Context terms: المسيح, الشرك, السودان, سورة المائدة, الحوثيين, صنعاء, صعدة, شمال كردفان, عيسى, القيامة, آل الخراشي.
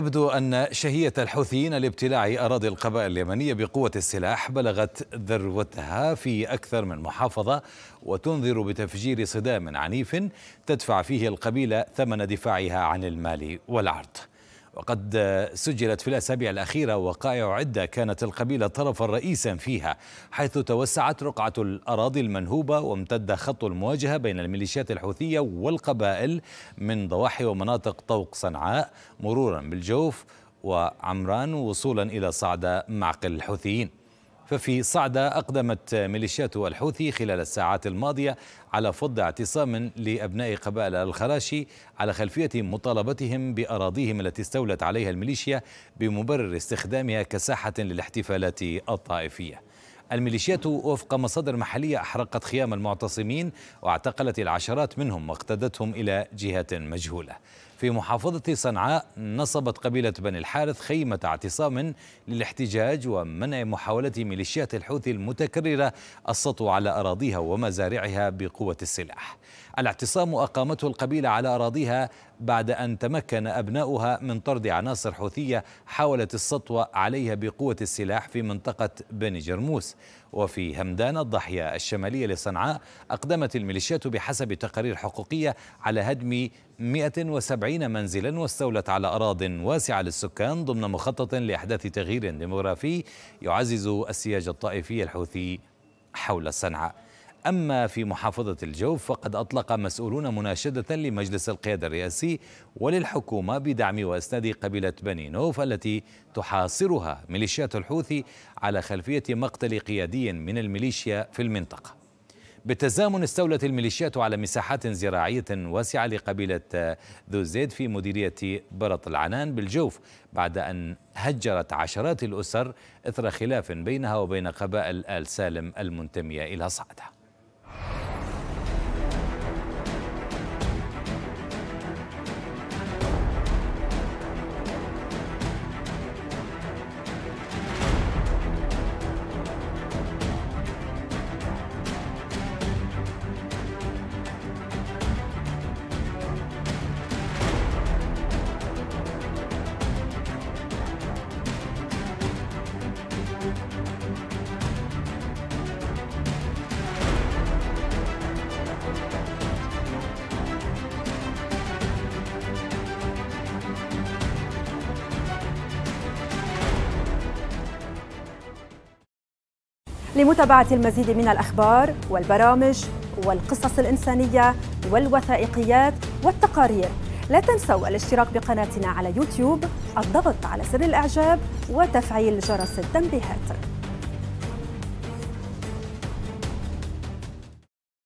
يبدو أن شهية الحوثيين لابتلاع أراضي القبائل اليمنية بقوة السلاح بلغت ذروتها في أكثر من محافظة، وتنذر بتفجير صدام عنيف تدفع فيه القبيلة ثمن دفاعها عن المال والعرض. وقد سجلت في الأسابيع الأخيرة وقائع عدة كانت القبيلة طرفا رئيسا فيها، حيث توسعت رقعة الأراضي المنهوبة وامتد خط المواجهة بين الميليشيات الحوثية والقبائل من ضواحي ومناطق طوق صنعاء مرورا بالجوف وعمران وصولا إلى صعدة معقل الحوثيين. ففي صعدة أقدمت ميليشيات الحوثي خلال الساعات الماضية على فض اعتصام لأبناء قبائل الخراشي على خلفية مطالبتهم بأراضيهم التي استولت عليها الميليشيا بمبرر استخدامها كساحة للاحتفالات الطائفية. الميليشيات وفق مصادر محلية أحرقت خيام المعتصمين واعتقلت العشرات منهم واقتادتهم إلى جهة مجهولة. في محافظة صنعاء نصبت قبيلة بني الحارث خيمة اعتصام للاحتجاج ومنع محاولة ميليشيات الحوثي المتكررة السطو على أراضيها ومزارعها بقوة السلاح. الاعتصام أقامته القبيلة على أراضيها بعد أن تمكن أبناؤها من طرد عناصر حوثية حاولت السطو عليها بقوة السلاح في منطقة بني جرموس. وفي همدان الضاحية الشمالية لصنعاء أقدمت الميليشيات بحسب تقارير حقوقية على هدم 170 منزلا واستولت على أراض واسعة للسكان ضمن مخطط لإحداث تغيير ديموغرافي يعزز السياج الطائفي الحوثي حول صنعاء. أما في محافظة الجوف فقد أطلق مسؤولون مناشدة لمجلس القيادة الرئاسي وللحكومة بدعم وإسناد قبيلة بني نوف التي تحاصرها ميليشيات الحوثي على خلفية مقتل قيادي من الميليشيا في المنطقة. بالتزامن استولت الميليشيات على مساحات زراعية واسعة لقبيلة ذو زيد في مديرية برط العنان بالجوف بعد أن هجرت عشرات الأسر إثر خلاف بينها وبين قبائل آل سالم المنتمية إلى صعدة. لمتابعة المزيد من الأخبار والبرامج والقصص الإنسانية والوثائقيات والتقارير، لا تنسوا الاشتراك بقناتنا على يوتيوب، الضغط على زر الإعجاب وتفعيل جرس التنبيهات.